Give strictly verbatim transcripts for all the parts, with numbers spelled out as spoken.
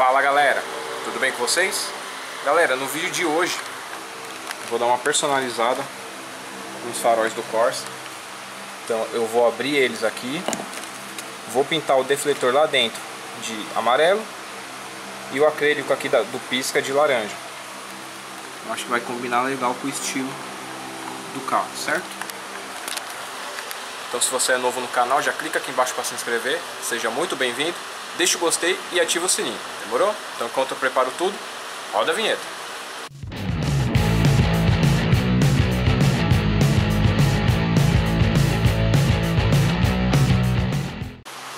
Fala galera, tudo bem com vocês? Galera, no vídeo de hoje vou dar uma personalizada nos faróis do Corsa. Então eu vou abrir eles aqui, vou pintar o defletor lá dentro de amarelo e o acrílico aqui da, do pisca de laranja. Eu acho que vai combinar legal com o estilo do carro, certo? Então se você é novo no canal, já clica aqui embaixo para se inscrever, seja muito bem-vindo. Deixa o gostei e ativa o sininho, demorou? Então enquanto eu preparo tudo, roda a vinheta.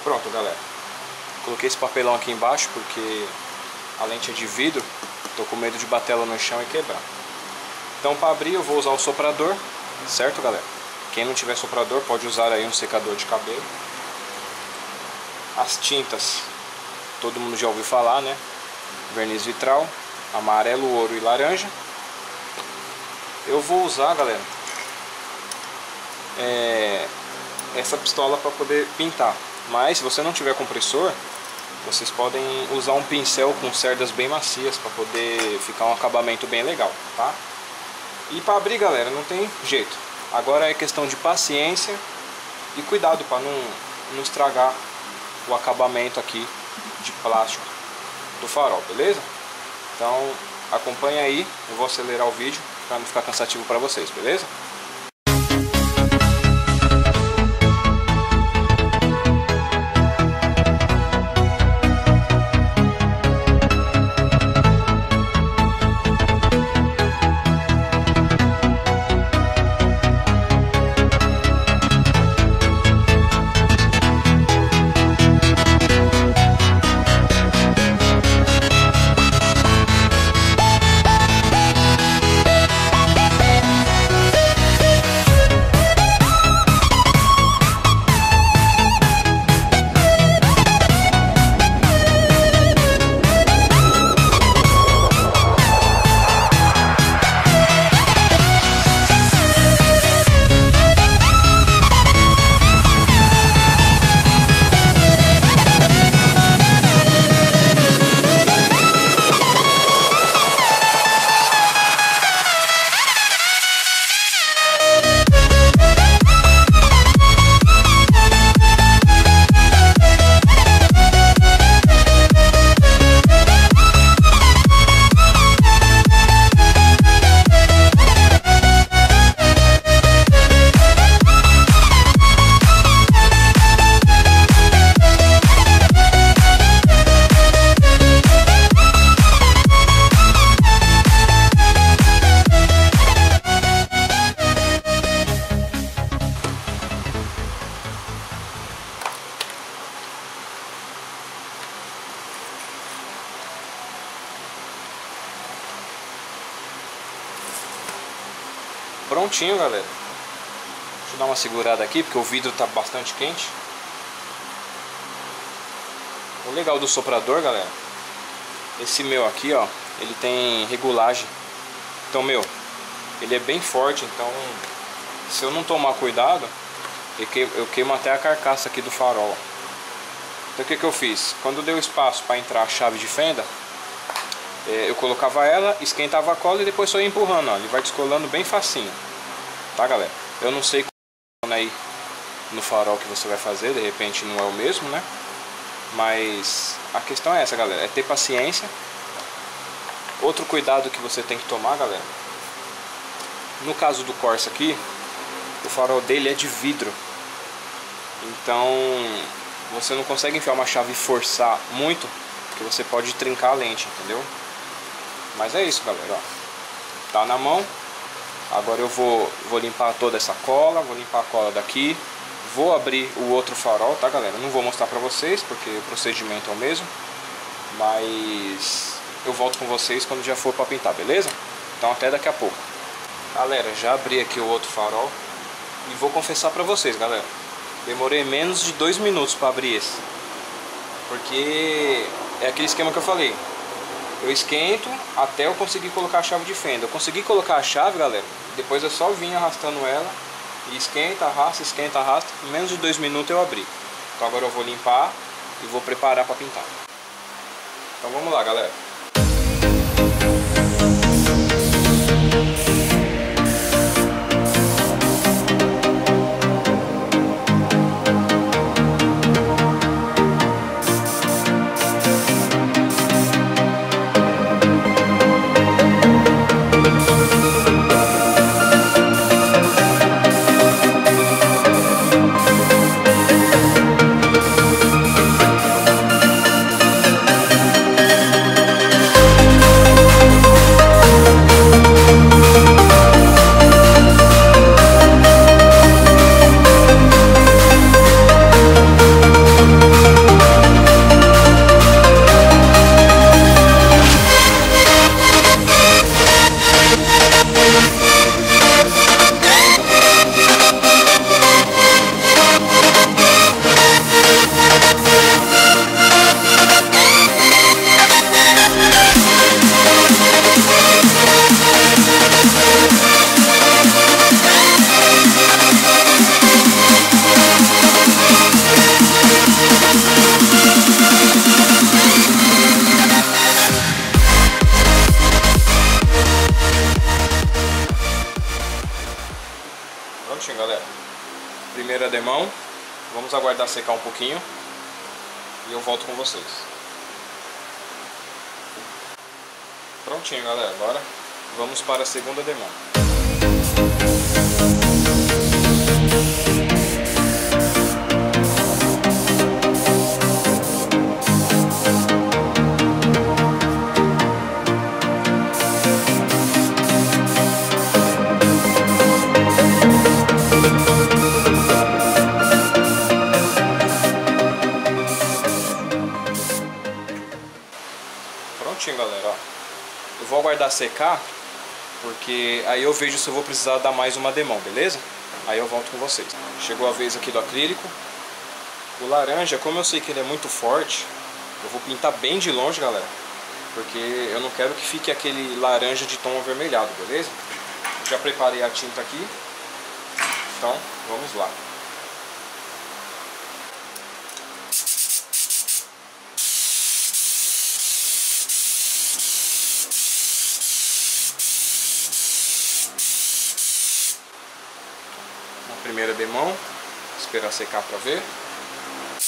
Pronto galera, coloquei esse papelão aqui embaixo porque a lente é de vidro, tô com medo de bater ela no chão e quebrar. Então para abrir eu vou usar o soprador, certo galera? Quem não tiver soprador pode usar aí um secador de cabelo. As tintas, todo mundo já ouviu falar, né? Verniz vitral, amarelo, ouro e laranja. Eu vou usar, galera, é, essa pistola para poder pintar. Mas se você não tiver compressor, vocês podem usar um pincel com cerdas bem macias para poder ficar um acabamento bem legal, tá? E para abrir, galera, não tem jeito. Agora é questão de paciência e cuidado para não, não estragar o acabamento aqui de plástico do farol, beleza? Então acompanha aí, eu vou acelerar o vídeo para não ficar cansativo para vocês, beleza? Prontinho, galera. Deixa eu dar uma segurada aqui, porque o vidro tá bastante quente. O legal do soprador, galera, esse meu aqui, ó, ele tem regulagem. Então, meu, ele é bem forte, então se eu não tomar cuidado, eu queimo, eu queimo até a carcaça aqui do farol. Então o que que eu fiz? Quando deu espaço para entrar a chave de fenda, eu colocava ela, esquentava a cola e depois só ia empurrando, ó. Ele vai descolando bem facinho. Tá galera? Eu não sei como aí no farol que você vai fazer, de repente não é o mesmo, né? Mas a questão é essa, galera, é ter paciência. Outro cuidado que você tem que tomar, galera, no caso do Corsa aqui, o farol dele é de vidro. Então você não consegue enfiar uma chave e forçar muito, porque você pode trincar a lente, entendeu? Mas é isso, galera, ó. Tá na mão. Agora eu vou, vou limpar toda essa cola. Vou limpar a cola daqui. Vou abrir o outro farol, tá, galera? Não vou mostrar pra vocês, porque o procedimento é o mesmo. Mas eu volto com vocês quando já for pra pintar, beleza? Então até daqui a pouco. Galera, já abri aqui o outro farol. E vou confessar pra vocês, galera, demorei menos de dois minutos pra abrir esse. Porque é aquele esquema que eu falei. Eu esquento até eu conseguir colocar a chave de fenda. Eu consegui colocar a chave, galera, depois eu só vim arrastando ela. E esquenta, arrasta, esquenta, arrasta. Em menos de dois minutos eu abri. Então agora eu vou limpar e vou preparar para pintar. Então vamos lá, galera. Prontinho, galera, primeira demão, vamos aguardar secar um pouquinho e eu volto com vocês. Prontinho, galera, agora vamos para a segunda demão. Galera, ó, eu vou aguardar secar, porque aí eu vejo se eu vou precisar dar mais uma demão, beleza? Aí eu volto com vocês. Chegou a vez aqui do acrílico. O laranja, como eu sei que ele é muito forte, eu vou pintar bem de longe, galera, porque eu não quero que fique aquele laranja de tom avermelhado, beleza? Já preparei a tinta aqui, então vamos lá. Primeira demão, esperar secar para ver. Como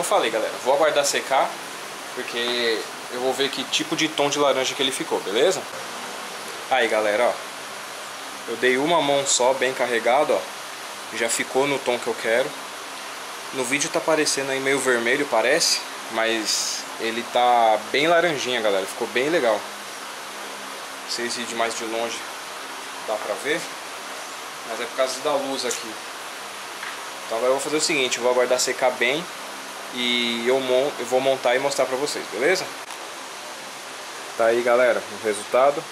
eu falei, galera, vou aguardar secar, porque eu vou ver que tipo de tom de laranja que ele ficou, beleza? Aí, galera, ó, eu dei uma mão só, bem carregado, ó. Já ficou no tom que eu quero. No vídeo tá parecendo aí meio vermelho, parece, mas ele tá bem laranjinha, galera. Ficou bem legal. Não sei se de mais de longe dá pra ver, mas é por causa da luz aqui. Então agora eu vou fazer o seguinte, eu vou aguardar secar bem e eu, mon eu vou montar e mostrar pra vocês, beleza? Tá aí, galera, o resultado.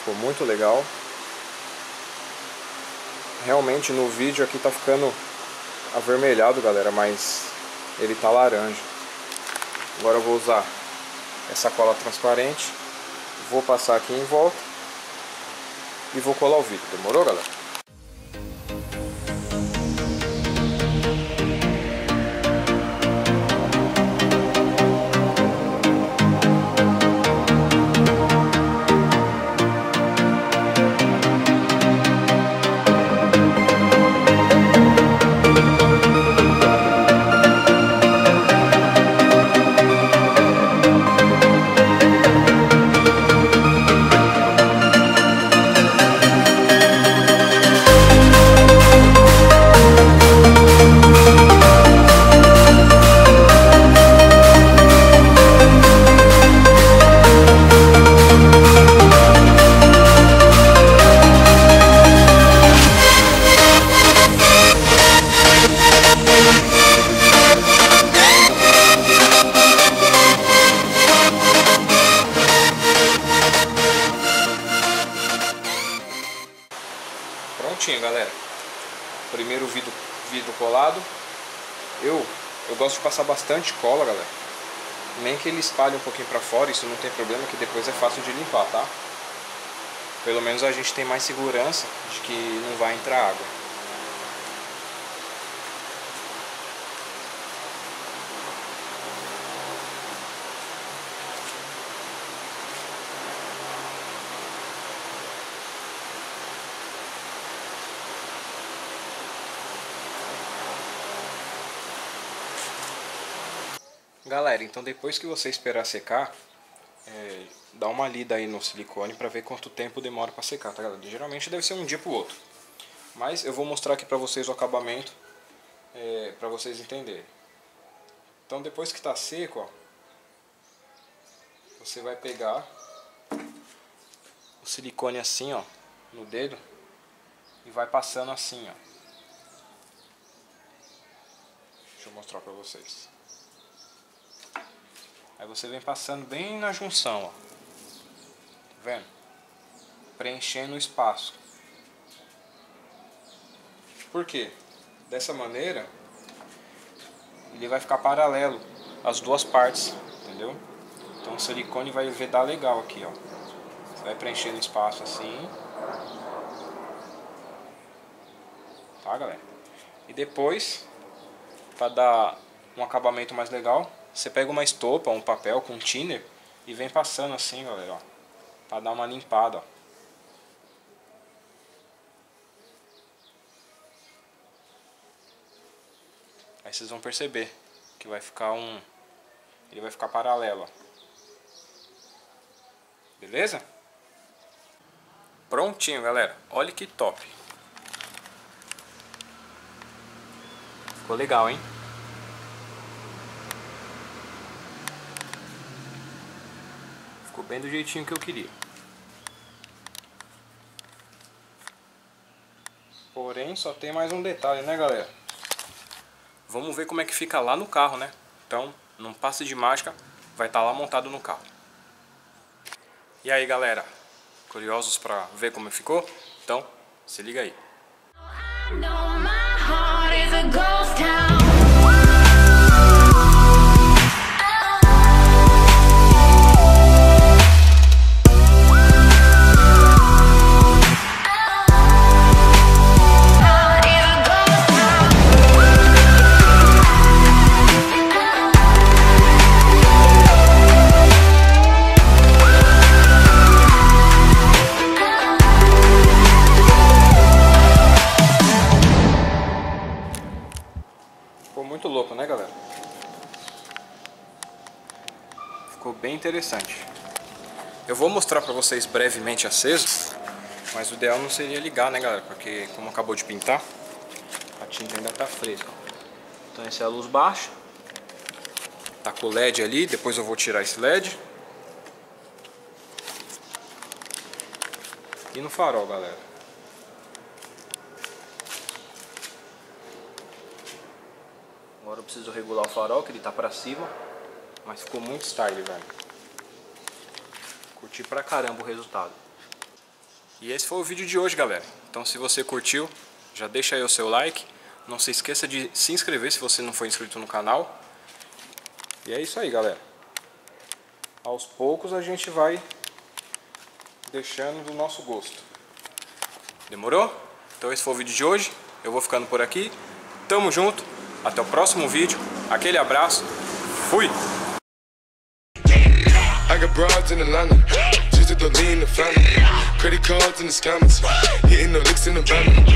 Ficou muito legal. Realmente no vídeo aqui tá ficando avermelhado, galera, mas ele tá laranja. Agora eu vou usar essa cola transparente, vou passar aqui em volta e vou colar o vidro. Demorou, galera? colado. Eu, eu gosto de passar bastante cola, galera. Nem que ele espalhe um pouquinho pra fora, isso não tem problema, que depois é fácil de limpar, tá? Pelo menos a gente tem mais segurança de que não vai entrar água. Galera, então depois que você esperar secar, é, dá uma lida aí no silicone para ver quanto tempo demora para secar, tá, galera? Geralmente deve ser um dia pro outro. Mas eu vou mostrar aqui para vocês o acabamento, é, para vocês entenderem. Então depois que tá seco, ó, você vai pegar o silicone assim, ó, no dedo e vai passando assim, ó. Deixa eu mostrar para vocês. Aí você vem passando bem na junção, ó. Tá vendo? Preenchendo o espaço. Por quê? Dessa maneira, ele vai ficar paralelo as duas partes, entendeu? Então o silicone vai vedar legal aqui, ó. Você vai preenchendo o espaço assim. Tá, galera? E depois, pra dar um acabamento mais legal, você pega uma estopa, um papel com um thinner e vem passando assim, galera, ó, pra dar uma limpada, ó. Aí vocês vão perceber que vai ficar um... ele vai ficar paralelo, ó. Beleza? Prontinho, galera. Olha que top. Ficou legal, hein? Bem do jeitinho que eu queria. Porém, só tem mais um detalhe, né, galera? Vamos ver como é que fica lá no carro, né? Então, num passe de mágica, vai estar lá montado no carro. E aí, galera? Curiosos pra ver como ficou? Então, se liga aí. Muito louco, né, galera? Ficou bem interessante. Eu vou mostrar pra vocês brevemente aceso, mas o ideal não seria ligar, né, galera? Porque como acabou de pintar, a tinta ainda tá fresca. Então essa é a luz baixa. Tá com o L E D ali, depois eu vou tirar esse L E D. E no farol, galera. Agora eu preciso regular o farol, que ele tá pra cima. Mas ficou muito style, velho. Curti pra caramba o resultado. E esse foi o vídeo de hoje, galera. Então se você curtiu, já deixa aí o seu like. Não se esqueça de se inscrever se você não for inscrito no canal. E é isso aí, galera. Aos poucos a gente vai deixando do nosso gosto. Demorou? Então esse foi o vídeo de hoje. Eu vou ficando por aqui. Tamo junto. Até o próximo vídeo, aquele abraço, fui! I got broads in Atlanta, just to the lean the family, credit cards in the scammers, hitting the licks in the van.